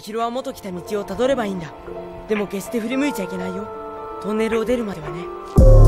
千尋は元来た道をたどればいいんだ。でも決して振り向いちゃいけないよ。トンネルを出るまではね。